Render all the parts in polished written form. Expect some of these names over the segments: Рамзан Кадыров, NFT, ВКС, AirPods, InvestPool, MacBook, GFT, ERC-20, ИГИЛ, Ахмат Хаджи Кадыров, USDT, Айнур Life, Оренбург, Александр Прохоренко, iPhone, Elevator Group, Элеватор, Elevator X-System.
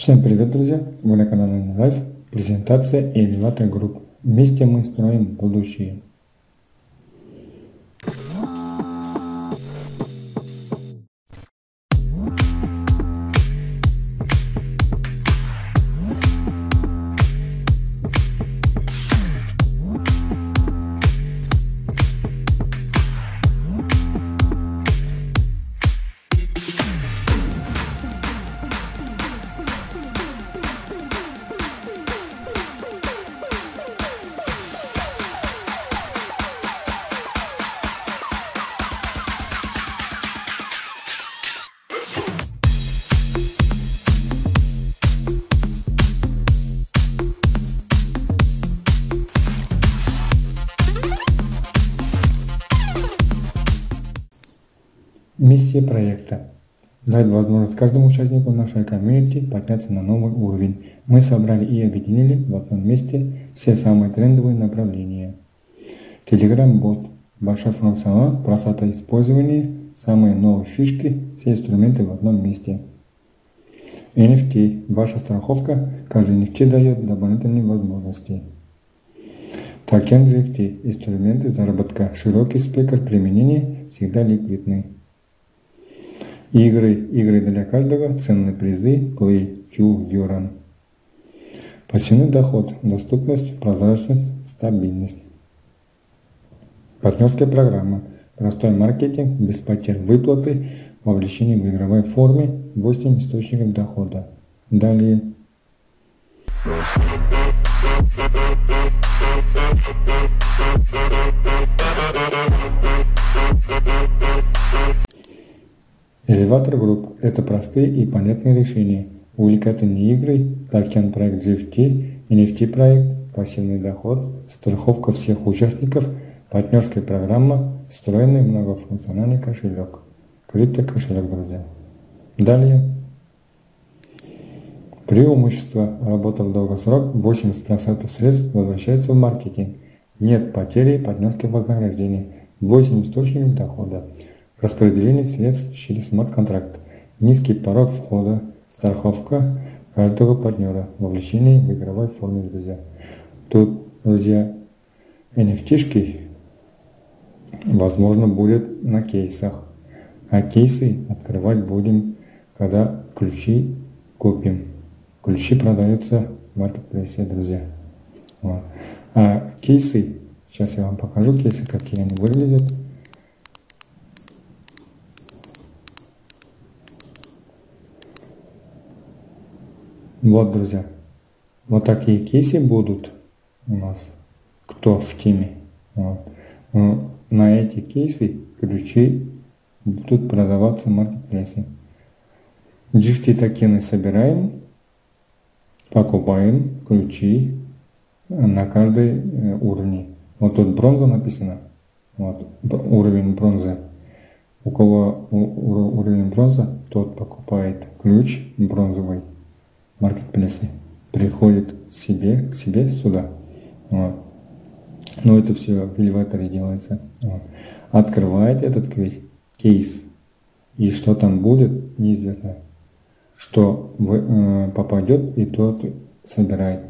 Всем привет, друзья! Вы на канале Айнур Life. Презентация Elevator Group. Вместе мы строим будущее. Миссия проекта – дать возможность каждому участнику нашей комьюнити подняться на новый уровень. Мы собрали и объединили в одном месте все самые трендовые направления. Telegram-бот, большой функционал, простота использования, самые новые фишки, все инструменты в одном месте. NFT – ваша страховка, каждый NFT дает дополнительные возможности. Токен GFT – инструменты заработка, широкий спектр применения, всегда ликвидный. Игры для каждого, ценные призы, клей, чу, юран. Пассивный доход, доступность, прозрачность, стабильность. Партнерские программы, простой маркетинг, без потерь выплаты, вовлечение в игровой форме, 8 источников дохода. Далее. Elevator Group – это простые и понятные решения, увлекательные игры, токен-проект GFT, NFT-проект, пассивный доход, страховка всех участников, партнерская программа, встроенный многофункциональный кошелек, крипто-кошелек, друзья. Далее. Преимущество. Работа в долгосрок, 80% средств возвращается в маркетинг, нет потери партнерских вознаграждений, 8 источников дохода. Распределение средств через смарт-контракт, низкий порог входа, страховка каждого партнера, вовлечение в игровой форме, друзья. Тут, друзья, NFT-шки, возможно, будет на кейсах, а кейсы открывать будем, когда ключи купим. Ключи продаются в маркетплейсе, друзья. Вот. А кейсы, сейчас я вам покажу кейсы, какие они выглядят. Вот, друзья, вот такие кейсы будут у нас, кто в теме. Вот. Но на эти кейсы ключи будут продаваться в маркетплейсе. GFT токены собираем, покупаем ключи на каждой уровне. Вот тут бронза написано, вот, уровень бронзы. У кого уровень бронза, тот покупает ключ бронзовый. Маркетплейсы приходит к себе сюда. Вот. Но это все в Элеваторе делается. Вот. Открывает этот кейс. И что там будет, неизвестно. Что попадет, и тот собирает.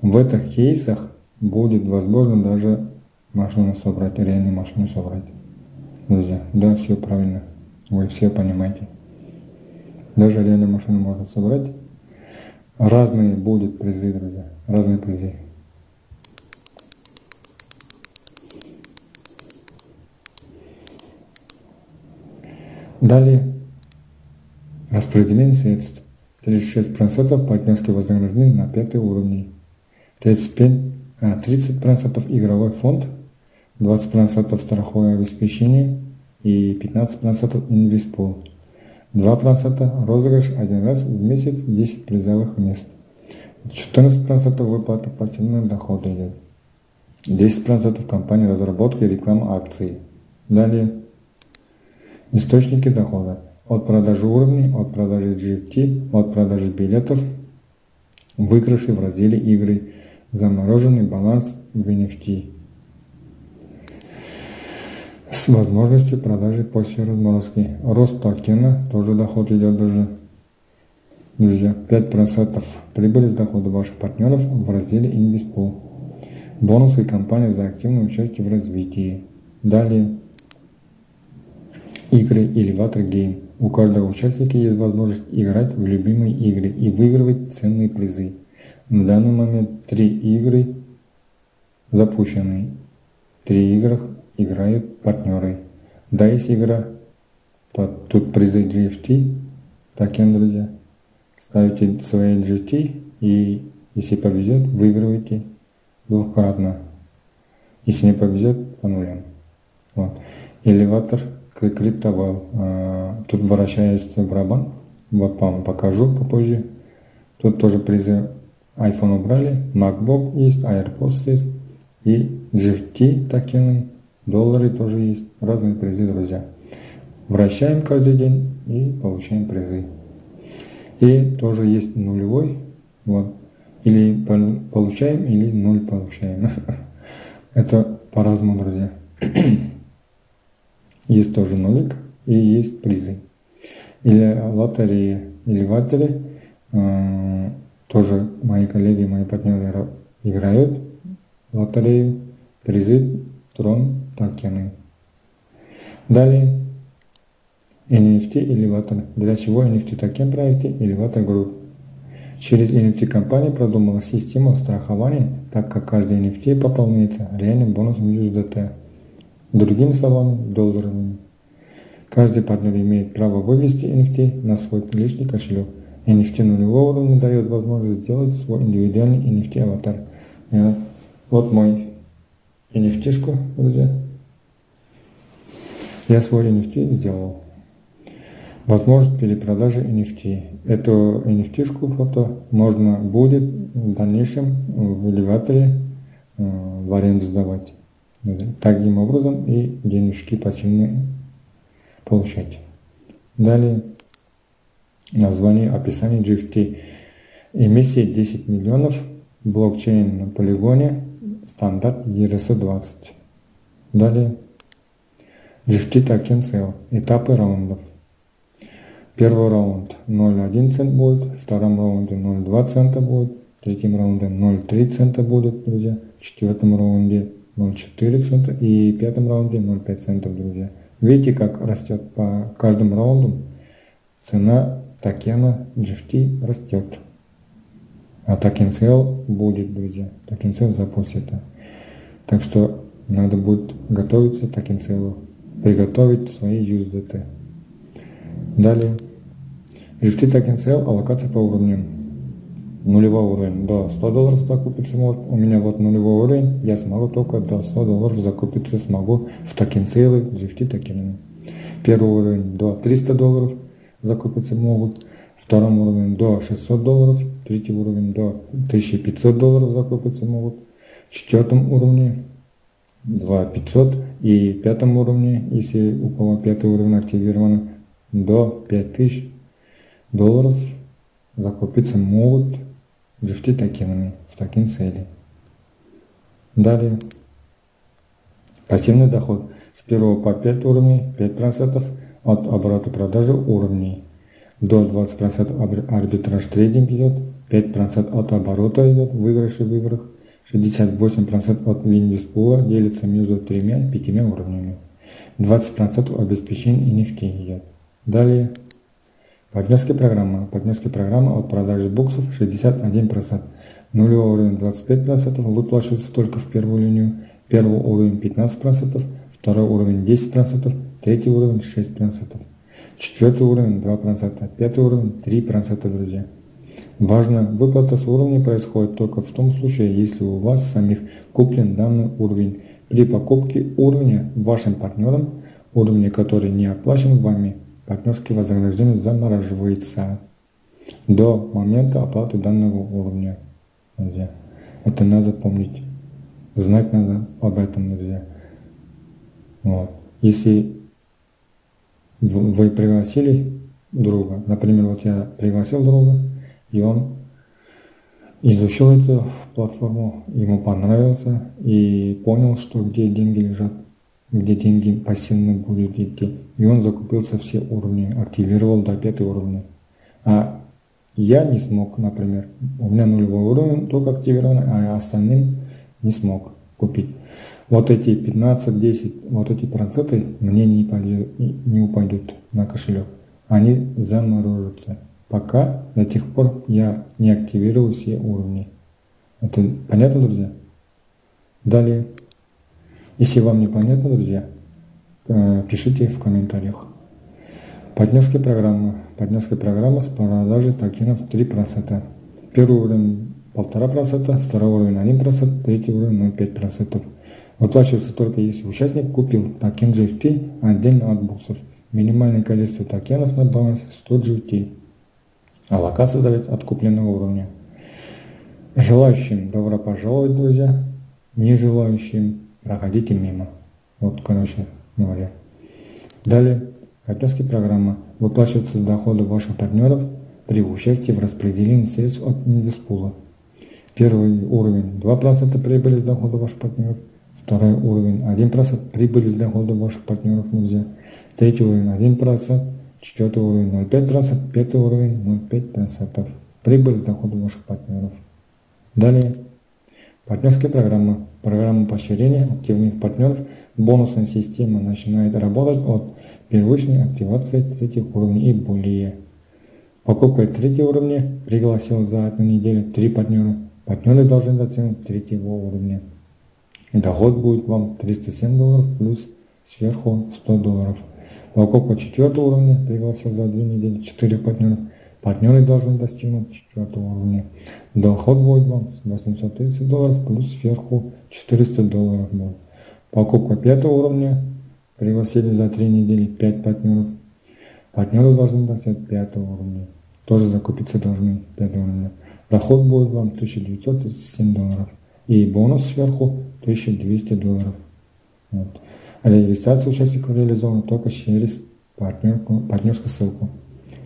В этих кейсах будет возможно даже машину собрать, реальную машину собрать. Друзья, да, все правильно. Вы все понимаете. Даже реальную машину можно собрать. Разные будут призы, друзья, разные призы. Далее, распределение средств. 36% партнерские вознаграждения на 5 уровне. 30% игровой фонд, 20% страховое обеспечение и 15% инвестпул. 2% розыгрыш один раз в месяц, 10 призовых мест. 14% выплата пассивного дохода идет. 10% компании разработки и рекламы акций. Далее. Источники дохода. От продажи уровней, от продажи GFT, от продажи билетов, выигрыши в разделе игры, замороженный баланс в NFT. С возможностью продажи после разморозки. Рост токена, тоже доход идет даже. Ниже 5% прибыли с дохода ваших партнеров в разделе InvestPool. Бонусы компании за активное участие в развитии. Далее игры Elevator Game. У каждого участника есть возможность играть в любимые игры и выигрывать ценные призы. На данный момент 3 игры запущены. В 3 играх играют партнеры. Да, есть игра. Тут призы GFT. Так, друзья. Ставите свои GFT и если повезет, выигрываете двухкратно. Если не повезет, по нулям. Вот. Элеватор криптовал. Тут вращается барабан. Вот вам покажу попозже. Тут тоже призы. iPhone убрали, MacBook есть, AirPods есть и GFT токены, доллары тоже есть, разные призы, друзья. Вращаем каждый день и получаем призы. И тоже есть нулевой, вот, или получаем, или нуль получаем. Это по-разному, друзья. Есть тоже нулик и есть призы. Или лотерея, или ватере. Тоже мои коллеги, мои партнеры играют в лотерею, призы, трон, токены. Далее NFT Elevator. Для чего NFT токен в проекте Elevator Group? Через NFT компания продумала систему страхования, так как каждый NFT пополняется реальным бонусом USDT. Другими словами, долларами. Каждый партнер имеет право вывести NFT на свой личный кошелек. NFT нулевого уровня дает возможность сделать свой индивидуальный NFT аватар. Вот мой NFT-шку, друзья. Я свой NFT сделал. Возможность перепродажи NFT. Эту NFT-шку фото можно будет в дальнейшем в Элеваторе в аренду сдавать. Таким образом и денежки пассивные получать. Далее. Название, описание GFT. Эмиссия 10 миллионов, блокчейн на полигоне, стандарт ERC-20. Далее. GFT токен sale. Этапы раундов. Первый раунд 0,1 цент будет, в втором раунде 0,2 цента будет, в третьем раунде 0,3 цента будет, друзья, в четвертом раунде 0,4 цента и в пятом раунде 0,5 центов, друзья. Видите, как растет по каждому раунду цена токена GFT растет, а токен сейл будет, друзья, токен сейл запустится. Так что надо будет готовиться к токен сейлу, приготовить свои USDT. Далее, GFT токен сейл, аллокация по уровням. Нулевой уровень до 100 долларов закупиться может, у меня вот нулевой уровень, я смогу только до 100 долларов закупиться смогу в токен сейлы GFT токенами. Первый уровень до 300 долларов. Закупиться могут, второй уровень до 600 долларов, третий уровень до 1500 долларов закупиться могут, в четвертом уровне 2500 и в пятом уровне, если у кого пятый уровень активирован, до 5000 долларов закупиться могут GFT токенами в токен сейле. Далее пассивный доход с 1 по 5 уровней 5% от оборота продажи уровней, до 20% арбитраж трейдинг идет, 5% от оборота идет, выигрыши в играх, 68% от инвестпула делится между 3-5 уровнями, 20% обеспечения NFT идет. Далее, партнерские программы. Партнерские программы от продажи буксов 61%, нулевой уровень 25%, выплачивается только в первую линию, первый уровень 15%, второй уровень 10%, третий уровень 6%, четвертый уровень 2%, пятый уровень 3%, друзья. Важно, выплата с уровня происходит только в том случае, если у вас самих куплен данный уровень. При покупке уровня вашим партнерам, уровня, который не оплачен вами, партнерские вознаграждения замораживаются до момента оплаты данного уровня, друзья. Это надо помнить, знать надо об этом, друзья. Вот. Если вы пригласили друга, например, вот я пригласил друга, и он изучил эту платформу, ему понравился и понял, что где деньги лежат, где деньги пассивно будут идти. И он закупился все уровни, активировал до 5 уровня. А Я не смог, например. У меня нулевой уровень только активирован, а остальным не смог купить. Вот эти 15-10, вот эти проценты мне не упадут на кошелек. Они заморожатся. Пока, до тех пор я не активирую все уровни. Это понятно, друзья? Далее. Если вам не понятно, друзья, пишите в комментариях. Партнерская программа с продажей токенов 3%. Первый уровень 1,5%, второй уровень 1%, третий уровень 0,5%. Выплачивается только если участник купил токен GFT отдельно от буксов. Минимальное количество токенов на баланс 100 GFT. Аллокация зависит от купленного уровня. Желающим добро пожаловать, друзья. Нежелающим проходите мимо. Вот, короче говоря. Далее. Партнерская программа выплачивается с дохода ваших партнеров при участии в распределении средств от инвестпула. Первый уровень 2% прибыли с дохода ваших партнеров, второй уровень 1% прибыли с дохода ваших партнеров нельзя, третий уровень 1%, четвертый уровень 0,5%, пятый уровень 0,5% прибыль с дохода ваших партнеров. Далее. Партнерская программа. Программа поощрения активных партнеров. Бонусная система начинает работать от первичной активации третьего уровня и более. Покупка третьего уровня пригласил за одну неделю 3 партнера. Партнеры должны достигнуть третьего уровня. Доход будет вам $307 плюс сверху $100. Покупка четвертого уровня пригласил за 2 недели 4 партнера. Партнеры должны достигнуть четвертого уровня. Доход будет вам $830 плюс сверху $400 будет. Покупка пятого уровня. Пригласили за 3 недели 5 партнеров. Партнеры должны достигнуть 5 уровня. Тоже закупиться должны 5 уровня. Доход будет вам $1937. И бонус сверху $1200. Вот. Регистрация участников реализована только через партнерскую ссылку.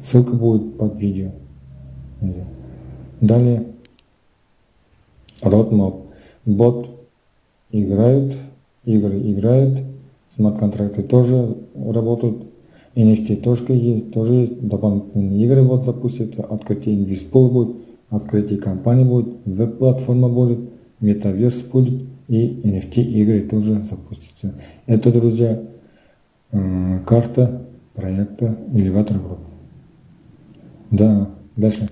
Ссылка будет под видео. Далее. Roadmap. Бот играет, игры играют. Смарт-контракты тоже работают, NFT тоже есть, дополнительные игры вот запустятся, открытие инвестпула будет, открытие компании будет, веб-платформа будет, метаверс будет и NFT игры тоже запустятся. Это, друзья, карта проекта Elevator Group. Да, дальше.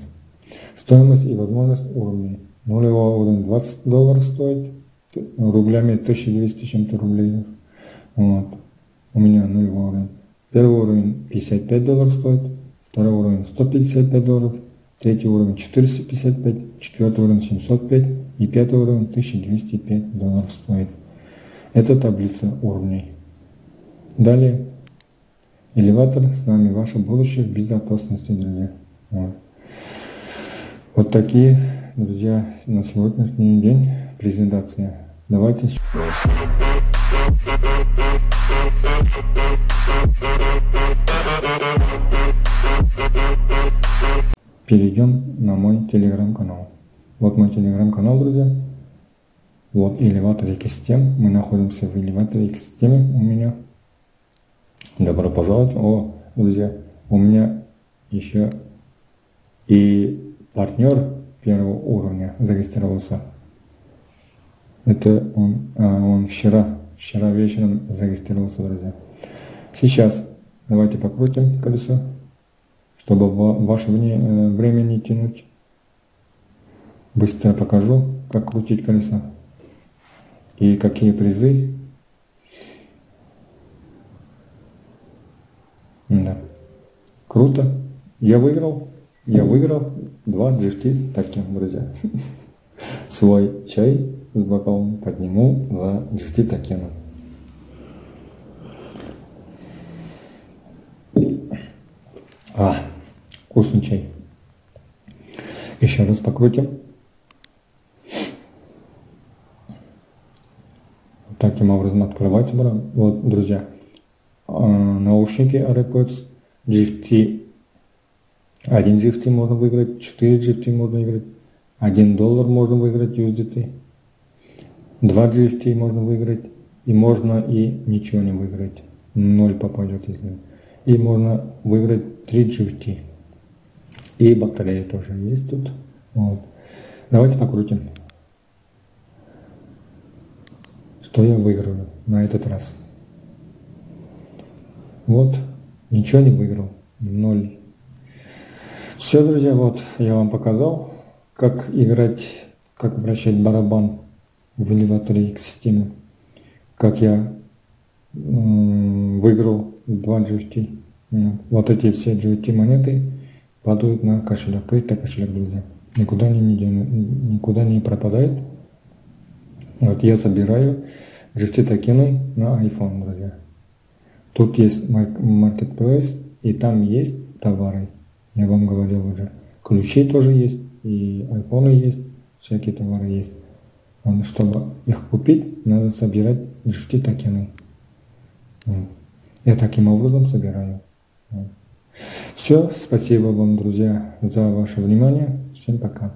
Стоимость и возможность уровней. Нулевой уровень $20 стоит, рублями 1200 чем-то рублей. Вот. У меня нулевой уровень. Первый уровень $55 стоит, второй уровень $155, третий уровень $455, четвертый уровень $705 и пятый уровень $1205 стоит. Это таблица уровней. Далее. Элеватор с нами, ваше будущее в безопасности, друзья. Вот такие, друзья, на сегодняшний день презентация. Давайте. Перейдем на мой телеграм-канал. Вот мой телеграм-канал, друзья. Вот Elevator X-System. Мы находимся в Elevator X-System. У меня. Добро пожаловать. О, друзья, у меня еще и партнер первого уровня зарегистрировался. Это он вчера вечером зарегистрировался, друзья. Сейчас давайте покрутим колесо, чтобы ваше время не тянуть. Быстро покажу, как крутить колесо и какие призы. Да. Круто. Я выиграл 2 GFT токен, друзья. Свой чай с бокалом подниму за GFT токеном. Вкусный чай. Еще раз покрутим. Таким образом открывается. Вот, друзья, наушники AirPods, GFT. 1 GFT можно выиграть, 4 GFT можно выиграть, $1 можно выиграть USDT, 2 GFT можно выиграть, и можно и ничего не выиграть. 0 попадет, если. И можно выиграть 3 GFT. И батарея тоже есть тут. Вот. Давайте покрутим. Что я выиграю на этот раз? Вот, ничего не выиграл. 0. Все, друзья, вот я вам показал, как играть, как вращать барабан в Elevator X-System. Как я выиграл 2 GFT. Вот эти все GFT монеты падают на кошелек. Крипто кошелек, друзья. Никуда не пропадает. Вот я собираю GFT токены на iPhone, друзья. Тут есть marketplace, и там есть товары. Я вам говорил уже. Ключи тоже есть, и айфоны есть, всякие товары есть. Чтобы их купить, надо собирать GFT токены. Я таким образом собираю. Все, спасибо вам, друзья, за ваше внимание. Всем пока.